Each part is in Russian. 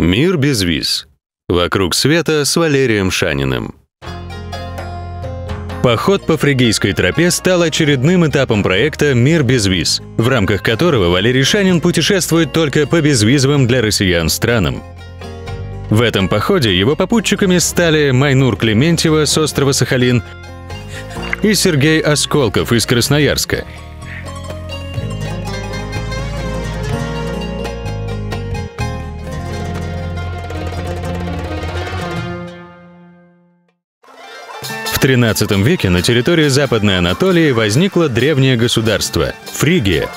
Мир без виз. Вокруг света с Валерием Шаниным. Поход по Фригийской тропе стал очередным этапом проекта «Мир без виз», в рамках которого Валерий Шанин путешествует только по безвизовым для россиян странам. В этом походе его попутчиками стали Майнур Клементьева с острова Сахалин и Сергей Осколков из Красноярска. В XIII веке на территории Западной Анатолии возникло древнее государство – Фригия.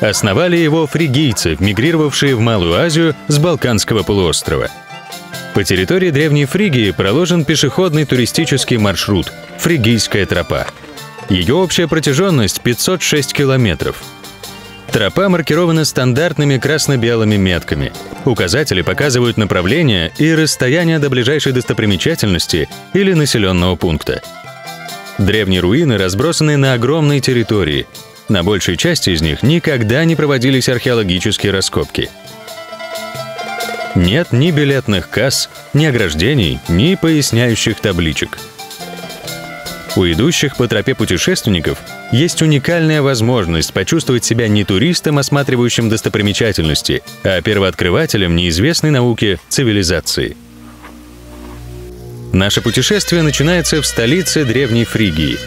Основали его фригийцы, мигрировавшие в Малую Азию с Балканского полуострова. По территории Древней Фригии проложен пешеходный туристический маршрут – Фригийская тропа. Ее общая протяженность – 506 километров. Тропа маркирована стандартными красно-белыми метками. Указатели показывают направление и расстояние до ближайшей достопримечательности или населенного пункта. Древние руины разбросаны на огромной территории. На большей части из них никогда не проводились археологические раскопки. Нет ни билетных касс, ни ограждений, ни поясняющих табличек. У идущих по тропе путешественников есть уникальная возможность почувствовать себя не туристом, осматривающим достопримечательности, а первооткрывателем неизвестной науки цивилизации. Наше путешествие начинается в столице Древней Фригии.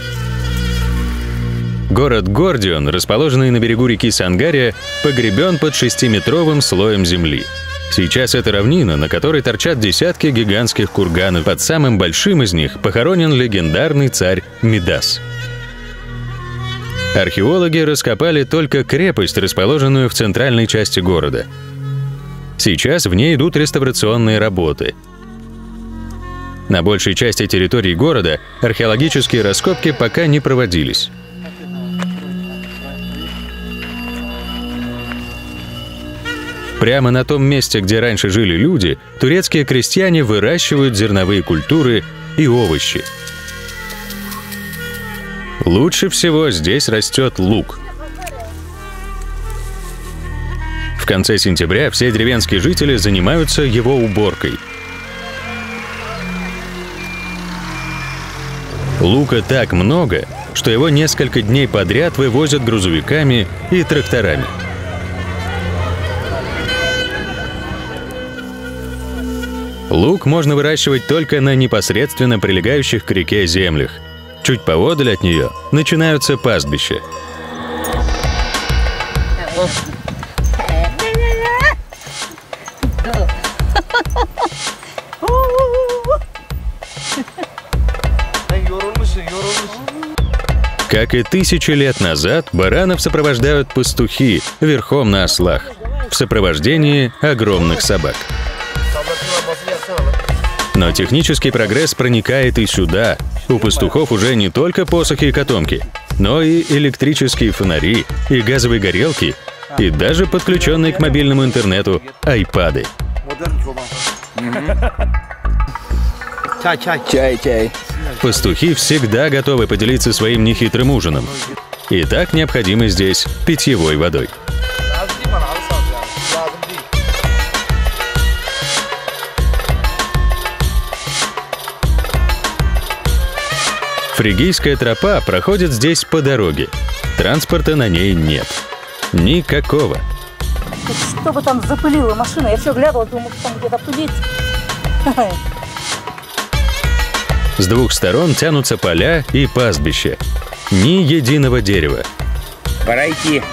Город Гордион, расположенный на берегу реки Сангария, погребен под 6-метровым слоем земли. Сейчас это равнина, на которой торчат десятки гигантских курганов. Под самым большим из них похоронен легендарный царь Мидас. Археологи раскопали только крепость, расположенную в центральной части города. Сейчас в ней идут реставрационные работы. На большей части территории города археологические раскопки пока не проводились. Прямо на том месте, где раньше жили люди, турецкие крестьяне выращивают зерновые культуры и овощи. Лучше всего здесь растет лук. В конце сентября все деревенские жители занимаются его уборкой. Лука так много, что его несколько дней подряд вывозят грузовиками и тракторами. Лук можно выращивать только на непосредственно прилегающих к реке землях. Чуть поодаль от нее начинаются пастбища. Как и 1000 лет назад, баранов сопровождают пастухи верхом на ослах в сопровождении огромных собак. Но технический прогресс проникает и сюда. У пастухов уже не только посохи и котомки, но и электрические фонари, и газовые горелки, и даже подключенные к мобильному интернету айпады. Чай-чай. Пастухи всегда готовы поделиться своим нехитрым ужином. И так необходимы здесь питьевой водой. Фригийская тропа проходит здесь по дороге. Транспорта на ней нет. Никакого. Что бы там запылила машина? Я все глянула, думала, что там где-то пылит. С двух сторон тянутся поля и пастбища. Ни единого дерева. Пора идти.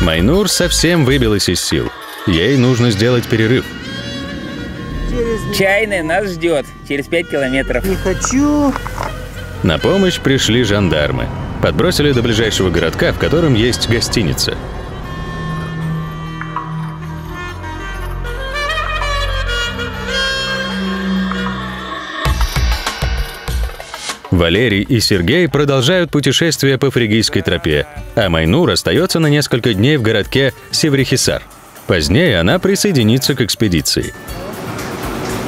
Майнур совсем выбилась из сил. Ей нужно сделать перерыв. Чайная нас ждет через 5 километров. Не хочу. На помощь пришли жандармы. Подбросили до ближайшего городка, в котором есть гостиница. Валерий и Сергей продолжают путешествие по Фригийской тропе, а Майнур остается на несколько дней в городке Сиврихисар. Позднее она присоединится к экспедиции.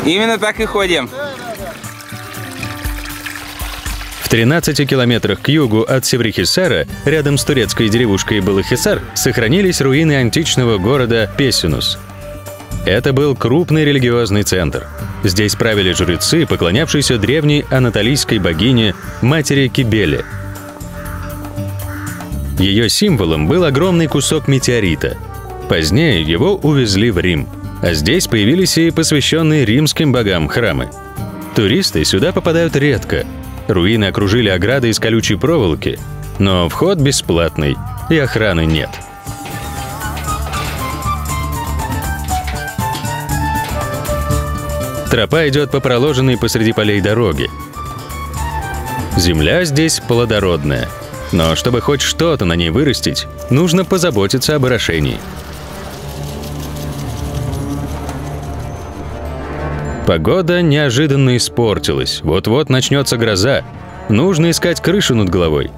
Именно так и ходим. В 13 километрах к югу от Сиврихисара, рядом с турецкой деревушкой Балыхисар, сохранились руины античного города Пессинус. Это был крупный религиозный центр. Здесь правили жрецы, поклонявшиеся древней анатолийской богине, матери Кибеле. Ее символом был огромный кусок метеорита. Позднее его увезли в Рим, а здесь появились и посвященные римским богам храмы. Туристы сюда попадают редко. Руины окружили ограды из колючей проволоки, но вход бесплатный и охраны нет. Тропа идет по проложенной посреди полей дороги. Земля здесь плодородная, но чтобы хоть что-то на ней вырастить, нужно позаботиться об орошении. Погода неожиданно испортилась, вот-вот начнется гроза, нужно искать крышу над головой.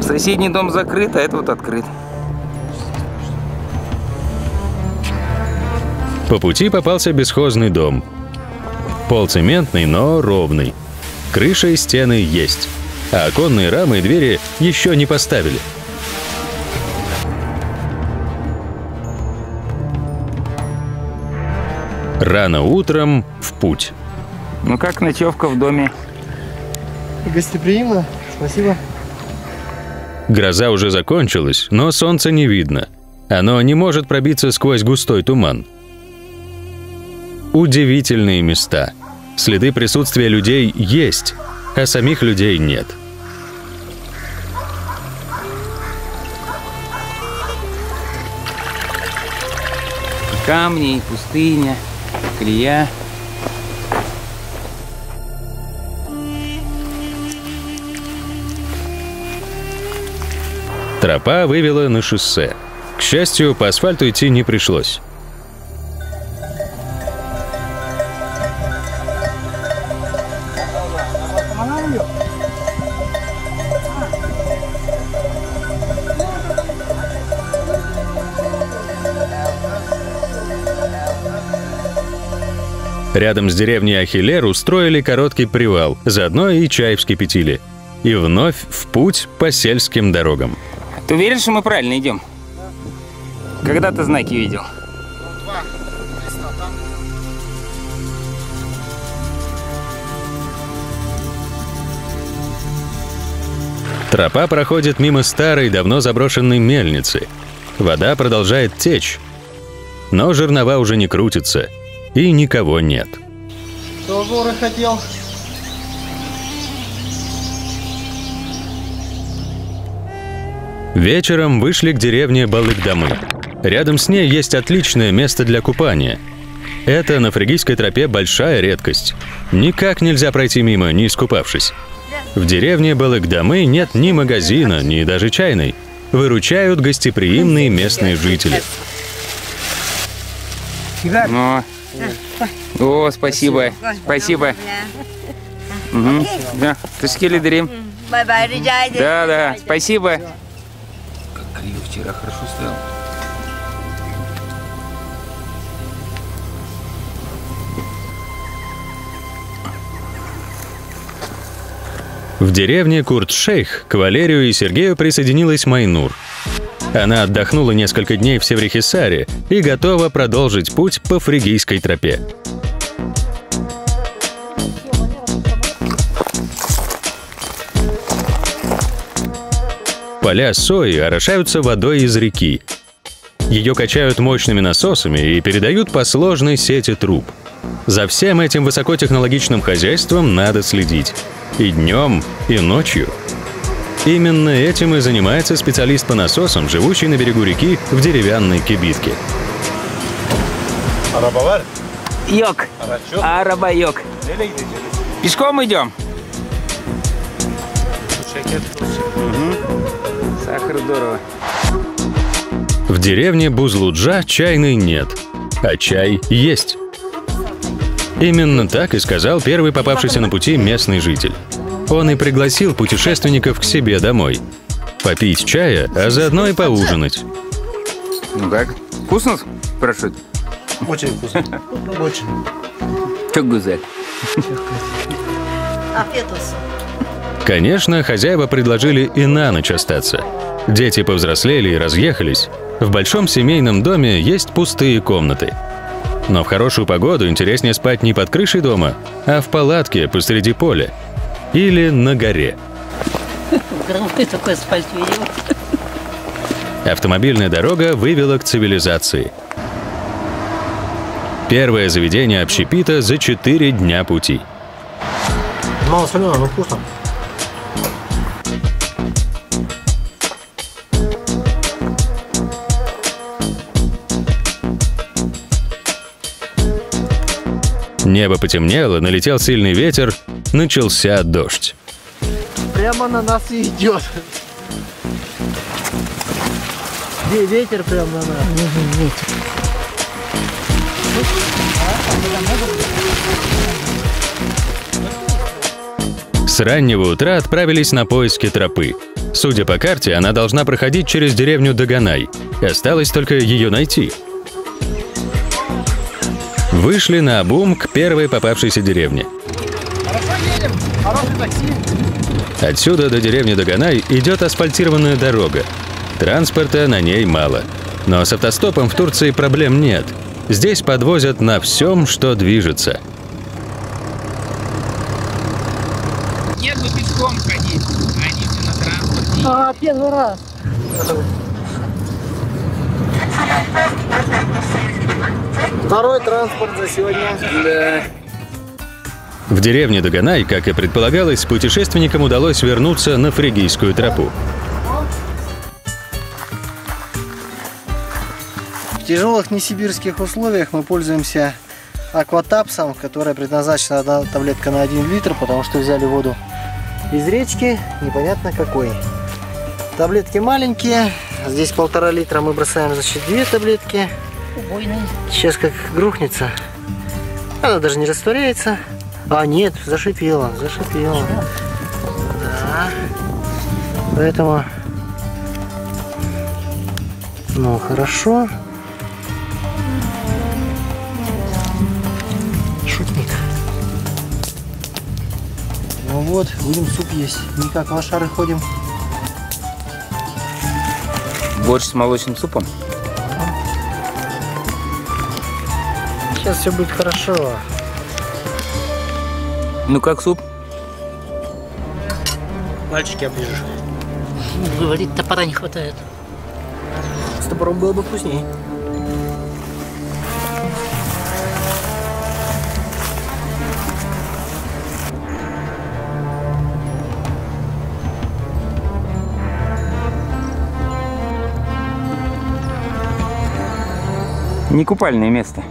Соседний дом закрыт, а это вот открыт. По пути попался бесхозный дом. Пол цементный, но ровный. Крыша и стены есть, а оконные рамы и двери еще не поставили. Рано утром в путь. Ну как ночевка в доме? Гостеприимно, спасибо. Гроза уже закончилась, но солнца не видно. Оно не может пробиться сквозь густой туман. Удивительные места. Следы присутствия людей есть, а самих людей нет. Камни, пустыня, колея. Тропа вывела на шоссе. К счастью, по асфальту идти не пришлось. Рядом с деревней Ахиллер устроили короткий привал, заодно и чай вскипятили. И вновь в путь по сельским дорогам. Ты уверен, что мы правильно идем? Да. Когда ты знаки видел? Ну, два места там. Тропа проходит мимо старой, давно заброшенной мельницы. Вода продолжает течь, но жернова уже не крутится. И никого нет. Кто горы хотел? Вечером вышли к деревне Балыкдамы. Рядом с ней есть отличное место для купания. Это на Фригийской тропе большая редкость. Никак нельзя пройти мимо, не искупавшись. В деревне Балыкдамы нет ни магазина, ни даже чайной. Выручают гостеприимные местные жители. Но... О, спасибо, спасибо. Угу. Да, да, спасибо. Как криво вчера, хорошо стоял. В деревне Курт-Шейх к Валерию и Сергею присоединилась Майнур. Она отдохнула несколько дней в Сиврихисаре и готова продолжить путь по Фригийской тропе. Поля сои орошаются водой из реки. Ее качают мощными насосами и передают по сложной сети труб. За всем этим высокотехнологичным хозяйством надо следить. И днем, и ночью. Именно этим и занимается специалист по насосам, живущий на берегу реки в деревянной кибитке. Арабалар? Йок. Арабайок. Пешком идем. Угу. Сахар здорово. В деревне Бузлуджа чайной нет, а чай есть. Именно так и сказал первый попавшийся на пути местный житель. Он и пригласил путешественников к себе домой. Попить чая, а заодно и поужинать. Ну как? Вкусно? Спрашивают. Очень вкусно. Очень. Чё гузель? Конечно, хозяева предложили и на ночь остаться. Дети повзрослели и разъехались. В большом семейном доме есть пустые комнаты. Но в хорошую погоду интереснее спать не под крышей дома, а в палатке посреди поля или на горе. Громко такой асфальт видел. Автомобильная дорога вывела к цивилизации. Первое заведение общепита за 4 дня пути. Мало соленого, но вкусно. Небо потемнело, налетел сильный ветер, начался дождь. Прямо на нас и идет. Где ветер прямо на нас? С раннего утра отправились на поиски тропы. Судя по карте, она должна проходить через деревню Доганай. Осталось только ее найти. Вышли на обум к первой попавшейся деревне. Хорошо едем, хороший такси. Отсюда до деревни Доганай идет асфальтированная дорога. Транспорта на ней мало. Но с автостопом в Турции проблем нет. Здесь подвозят на всем, что движется. Еду пешком ходить, а не на транспорте. А, первый раз. Второй транспорт за сегодня. Да. В деревне Доганай, как и предполагалось, путешественникам удалось вернуться на Фригийскую тропу. В тяжелых несибирских условиях мы пользуемся акватапсом, которая предназначена одна таблетка на 1 литр, потому что взяли воду из речки, непонятно какой. Таблетки маленькие, здесь 1,5 литра, мы бросаем, значит, 2 таблетки. Сейчас как грохнется, она даже не растворяется. А нет, зашипела, зашипела. Да. Поэтому, ну хорошо. Шутник. Ну вот, будем суп есть. Не как лошары ходим. Борщ с молочным супом. Сейчас все будет хорошо. Ну как суп? Пальчики оближешь. Говорит, топора не хватает. С топором было бы вкуснее. Не купальное место.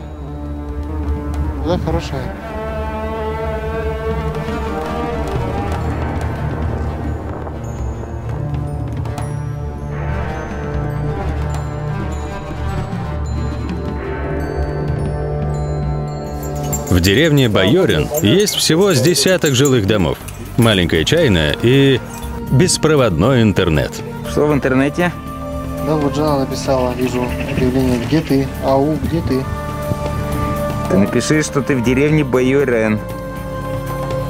Да, хорошая. В деревне Байорин есть всего с 10 жилых домов, маленькая чайная и беспроводной интернет. Что в интернете? Да, вот жена написала, вижу объявление, где ты, ау, где ты. Ты напиши, что ты в деревне Байорин.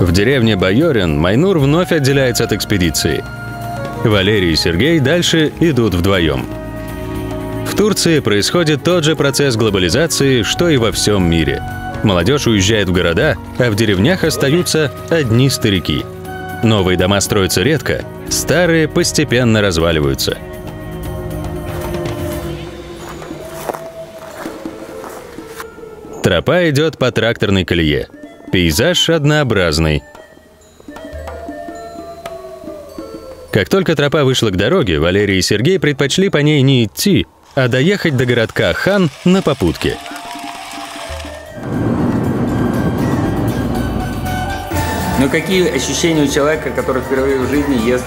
В деревне Байорин Майнур вновь отделяется от экспедиции. Валерий и Сергей дальше идут вдвоем. В Турции происходит тот же процесс глобализации, что и во всем мире. Молодежь уезжает в города, а в деревнях остаются одни старики. Новые дома строятся редко, старые постепенно разваливаются. Тропа идет по тракторной колее. Пейзаж однообразный. Как только тропа вышла к дороге, Валерий и Сергей предпочли по ней не идти, а доехать до городка Хан на попутке. Ну какие ощущения у человека, который впервые в жизни ест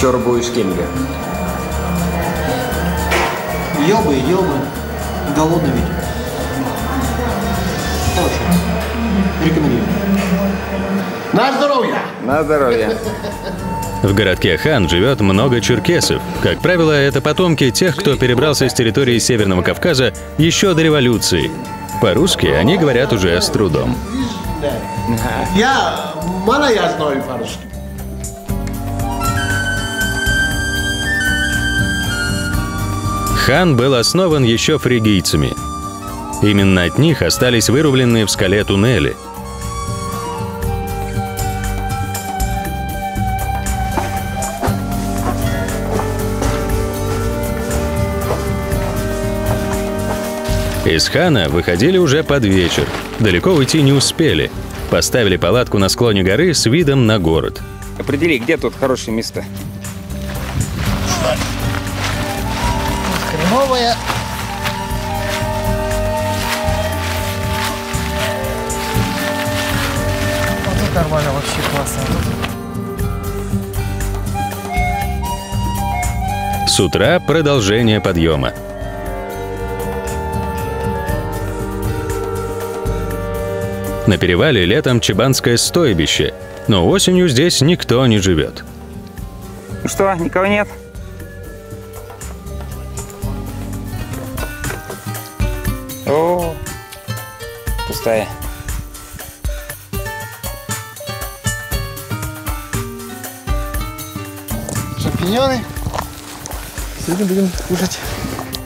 чорбу и шкембе? Ел бы, ел бы. Голодный ведь. Рекомендую. На здоровье! На здоровье. В городке Хан живет много черкесов. Как правило, это потомки тех, кто перебрался с территории Северного Кавказа еще до революции. По-русски они говорят уже с трудом. Я мало я знаю по-русски. Хан был основан еще фригийцами. Именно от них остались вырубленные в скале туннели. Из Хана выходили уже под вечер. Далеко уйти не успели. Поставили палатку на склоне горы с видом на город. Определи, где тут хорошие места. Хреновая. Вот тут нормально, вообще классно. С утра продолжение подъема. На перевале летом чебанское стойбище, но осенью здесь никто не живет. Ну что, никого нет? О, пустая. Шампиньоны. Сегодня будем кушать.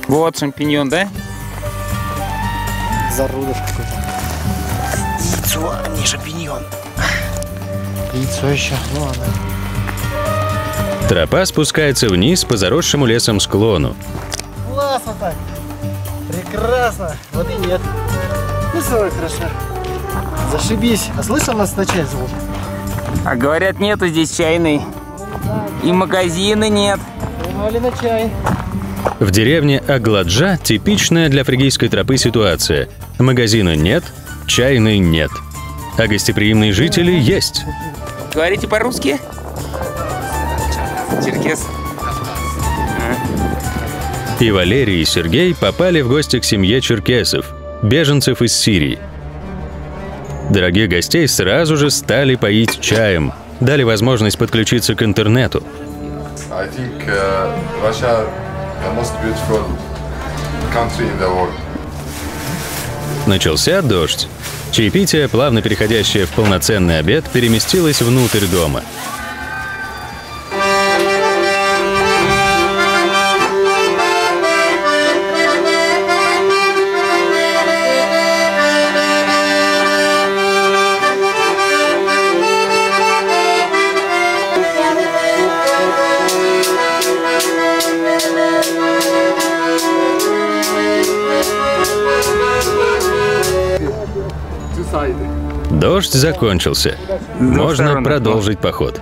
Вот шампиньон, да? Зарудыш какой-то. А не шампиньон. Яйцо еще. Ну ладно. Тропа спускается вниз по заросшему лесом склону. Классно так. Прекрасно. Воды нет. Ну, все хорошо. Зашибись. А слышал, у нас на чай зовут? А говорят, нету здесь чайной. И магазина нет. Думали на чай. В деревне Агладжа типичная для фригийской тропы ситуация. Магазина нет, чайной нет. А гостеприимные жители есть. Говорите по-русски? Черкес. И Валерий, и Сергей попали в гости к семье черкесов, беженцев из Сирии. Дорогих гостей сразу же стали поить чаем, дали возможность подключиться к интернету. Начался дождь. Чаепитие, плавно переходящее в полноценный обед, переместилось внутрь дома. Дождь закончился. Можно продолжить поход.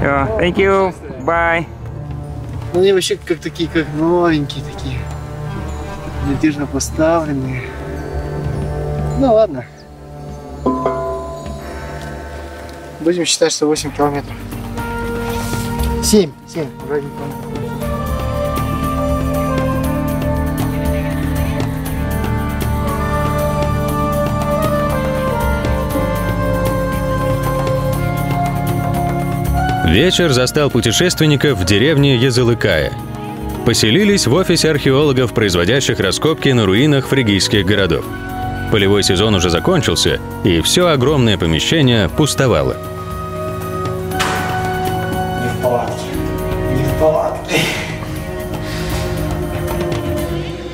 Thank you. Bye. Ну, они вообще как такие, как новенькие такие. Надежно поставленные. Ну ладно. Будем считать, что 8 километров. 7. 7. Вечер застал путешественников в деревне Язылыкая. Поселились в офисе археологов, производящих раскопки на руинах фригийских городов. Полевой сезон уже закончился, и все огромное помещение пустовало. Не в палатке. Не в палатке.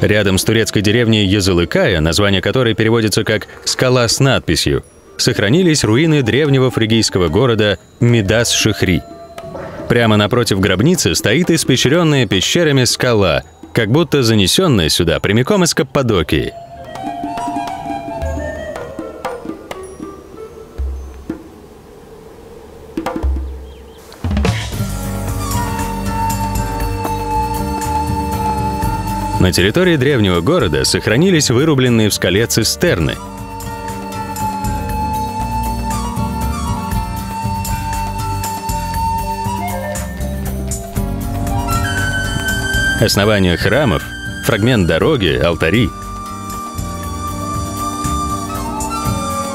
Рядом с турецкой деревней Язылыкая, название которой переводится как «скала с надписью», сохранились руины древнего фригийского города Мидас Шехри. Прямо напротив гробницы стоит испещренная пещерами скала, как будто занесенная сюда прямиком из Каппадокии. На территории древнего города сохранились вырубленные в скале цистерны. Основания храмов, фрагмент дороги, алтари.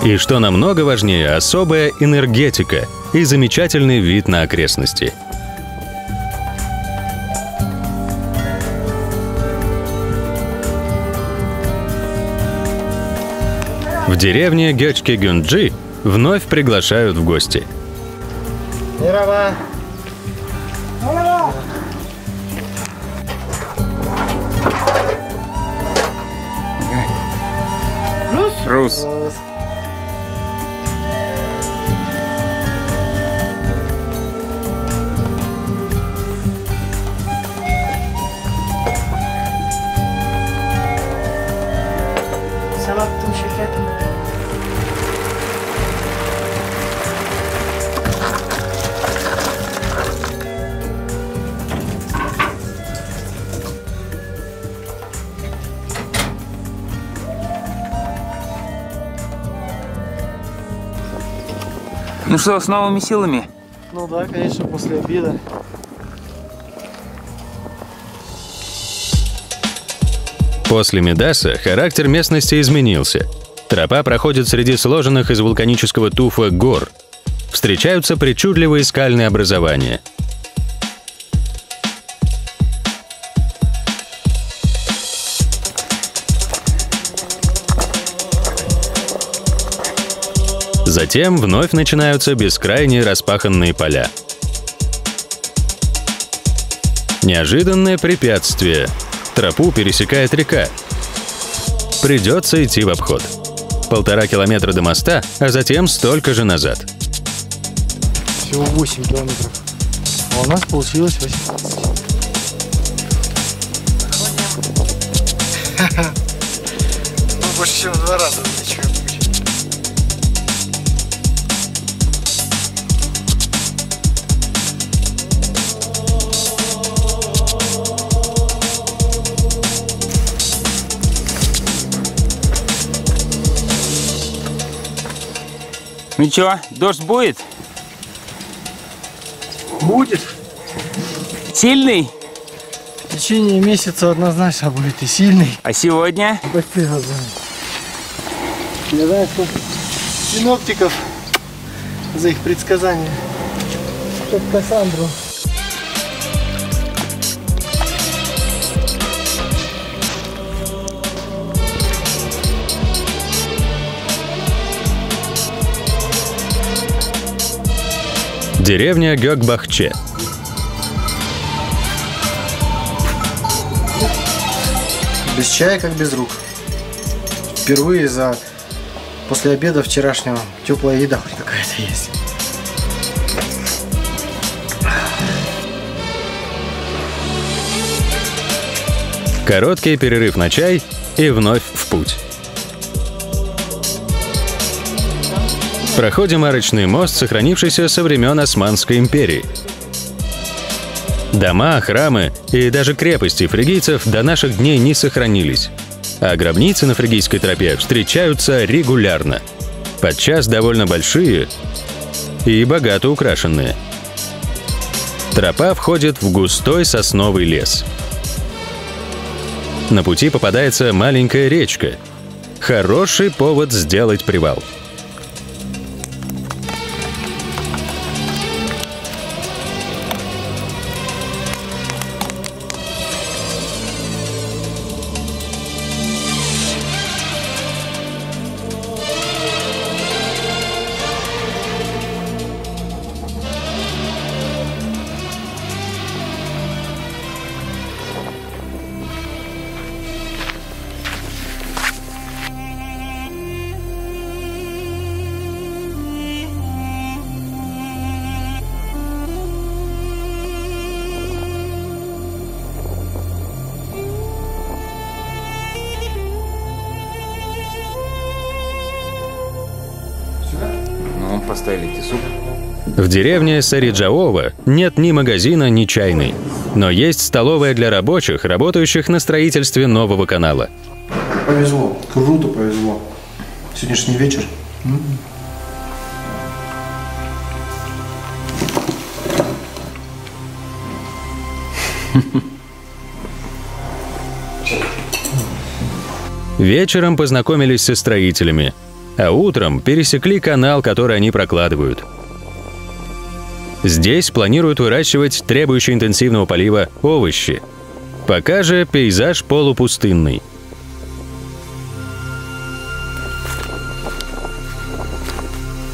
И что намного важнее, особая энергетика и замечательный вид на окрестности. В деревне Гёчки-Гюнджи вновь приглашают в гости. Здорово. Рус. Ну что, с новыми силами? Ну да, конечно, после обеда. После Мидаса характер местности изменился. Тропа проходит среди сложенных из вулканического туфа гор. Встречаются причудливые скальные образования. Затем вновь начинаются бескрайние распаханные поля. Неожиданное препятствие. Тропу пересекает река. Придется идти в обход. 1,5 километра до моста, а затем столько же назад. Всего 8 километров. А у нас получилось 18. Ну, больше чем в 2 раза. Ну чё, дождь будет? Будет. Сильный? В течение месяца однозначно будет и сильный. А сегодня? Почти разумный. Не знаю, что синоптиков за их предсказания. Как Кассандру. Деревня Гёкбахче. Без чая, как без рук. Впервые за после обеда вчерашнего теплая еда хоть какая-то есть. Короткий перерыв на чай и вновь в путь. Проходим арочный мост, сохранившийся со времен Османской империи. Дома, храмы и даже крепости фригийцев до наших дней не сохранились. А гробницы на Фригийской тропе встречаются регулярно. Подчас довольно большие и богато украшенные. Тропа входит в густой сосновый лес. На пути попадается маленькая речка. Хороший повод сделать привал. В деревне Сариджаова нет ни магазина, ни чайной. Но есть столовая для рабочих, работающих на строительстве нового канала. Повезло, круто повезло. Сегодняшний вечер. Вечером познакомились со строителями. А утром пересекли канал, который они прокладывают. Здесь планируют выращивать требующие интенсивного полива овощи. Пока же пейзаж полупустынный.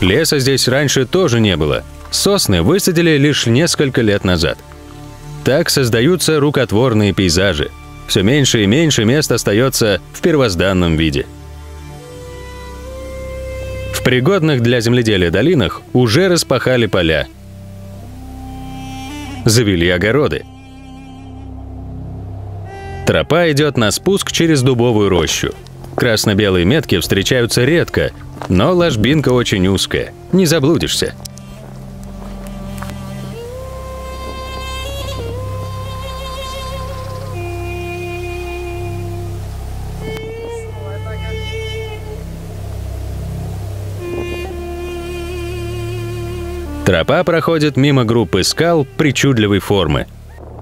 Леса здесь раньше тоже не было. Сосны высадили лишь несколько лет назад. Так создаются рукотворные пейзажи. все меньше и меньше мест остается в первозданном виде. В пригодных для земледелия долинах уже распахали поля, завели огороды. Тропа идет на спуск через дубовую рощу. Красно-белые метки встречаются редко, но ложбинка очень узкая, не заблудишься. Тропа проходит мимо группы скал причудливой формы.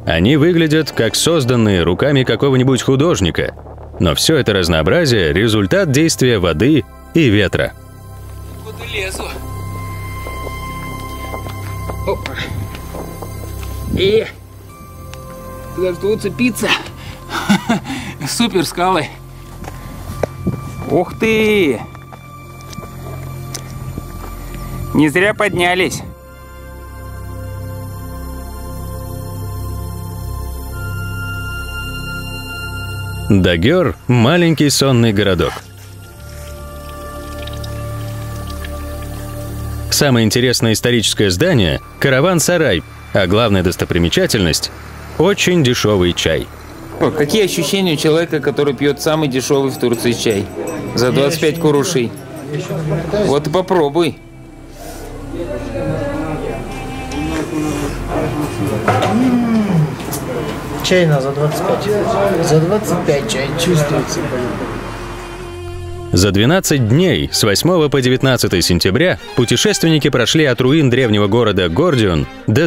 Они выглядят как созданные руками какого-нибудь художника, но все это разнообразие – результат действия воды и ветра. Куда лезу? Опа. И за что уцепиться? Супер скалы. Ух ты! Не зря поднялись. Дагер – маленький сонный городок. Самое интересное историческое здание – караван-сарай, а главная достопримечательность – очень дешевый чай. О, какие ощущения у человека, который пьет самый дешевый в Турции чай? За 25 курушей. Вот и попробуй. Чайна за 25. За 25 чай чувствуется. За 12 дней, с 8 по 19 сентября, путешественники прошли от руин древнего города Гордион до